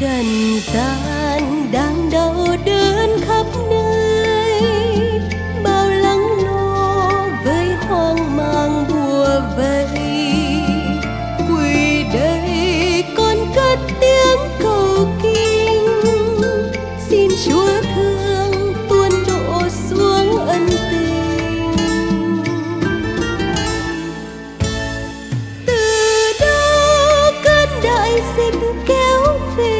trần gian đang đau đớn khắp nơi, bao lắng lo với hoang mang bùa vây. Quỳ đây con cất tiếng cầu kinh, xin Chúa thương tuôn đổ xuống ân tình. Từ đâu cơn đại dịch kéo về,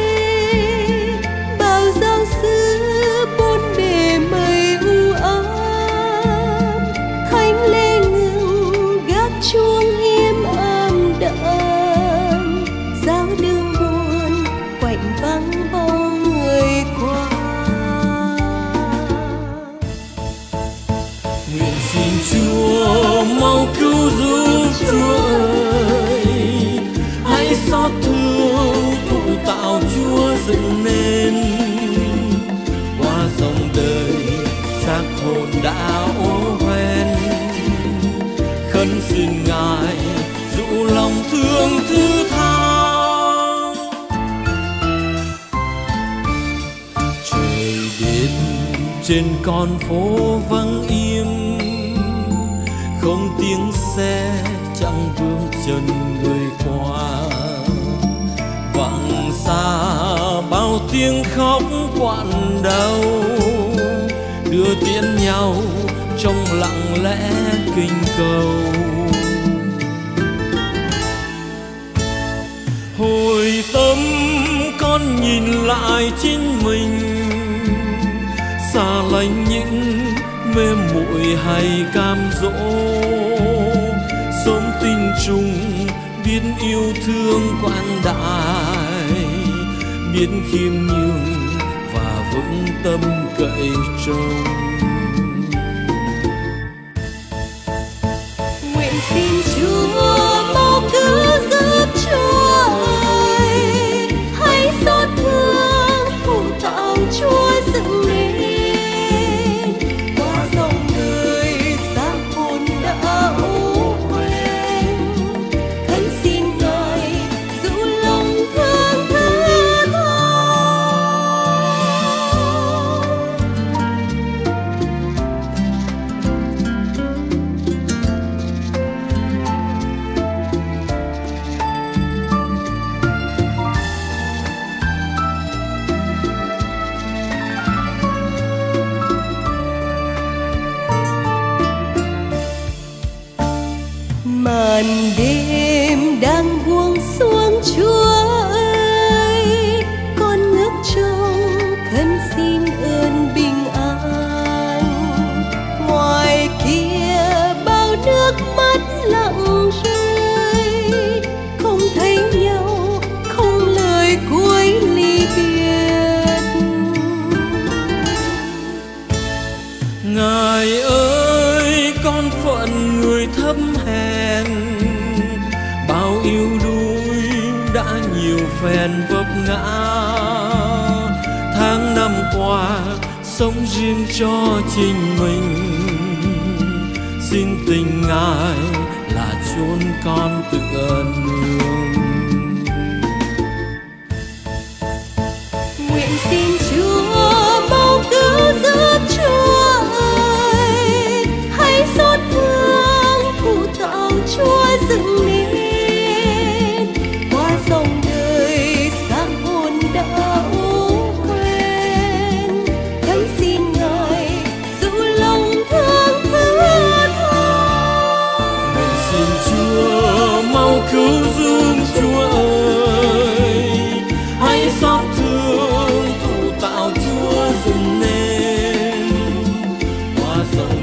Chúa mau cứu giúp. Chúa ơi, hãy xót thương tội tạo Chúa dựng nên. Qua dòng đời xác hồn đã ô hoen, khấn xin Ngài dụ lòng thương thứ tha. Trời đêm trên con phố vắng im, không tiếng xe chẳng vương chân người qua. Vọng xa bao tiếng khóc quặn đau, đưa tiễn nhau trong lặng lẽ kinh cầu. Hồi tâm con nhìn lại chính mình, xa lánh những mê muội hay cam dỗ. Sống tình trùng biết yêu thương quảng đại, biết khiêm nhường và vững tâm cậy trông. Nguyện xin Chúa mau cứu giúp. Chúa ơi, hãy xót thương phụ tạo Chúa dựng nên. Màn đêm đang buông xuống, Chúa ơi, con ngước trông khấn xin ơn bình an. Ngoài kia bao nước mắt lặng rơi, không thấy nhau, không lời cuối ly biệt. Ngài ơi, con phận người thấp hèn, bao yêu đuối đã nhiều phen vấp ngã. Tháng năm qua sống riêng cho chính mình, xin tình Ngài là chốn con tựa nương. Nguyện xin Chúa mau cứu giúp. Chúa ơi, hãy xót thương phụ tạo Chúa dựng nên. Cứu giúp. Chúa ơi, hãy xót thương thủ tạo Chúa dựng nên. Qua dòng